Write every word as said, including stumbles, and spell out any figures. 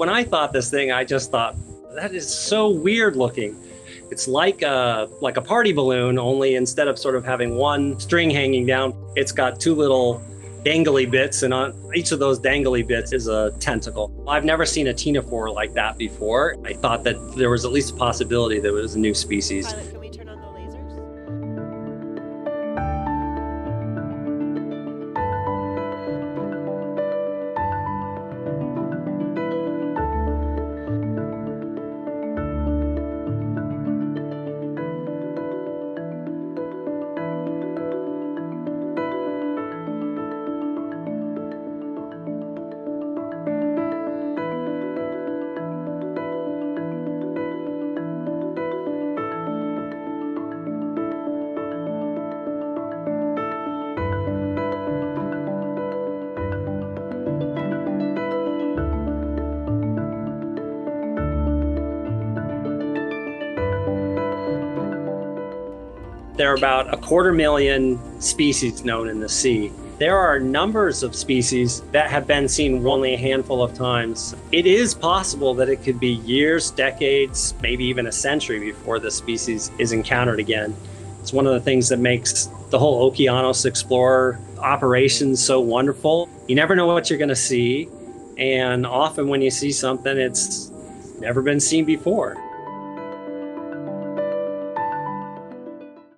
when I thought this thing, I just thought, that is so weird looking. It's like a, like a party balloon, only instead of sort of having one string hanging down, it's got two little dangly bits, and on each of those dangly bits is a tentacle. I've never seen a ctenophore like that before. I thought that there was at least a possibility that it was a new species. Violet, can we turn on the lasers? There are about a quarter million species known in the sea. There are numbers of species that have been seen only a handful of times. It is possible that it could be years, decades, maybe even a century before this species is encountered again. It's one of the things that makes the whole Okeanos Explorer operation so wonderful. You never know what you're going to see, and often when you see something, it's never been seen before.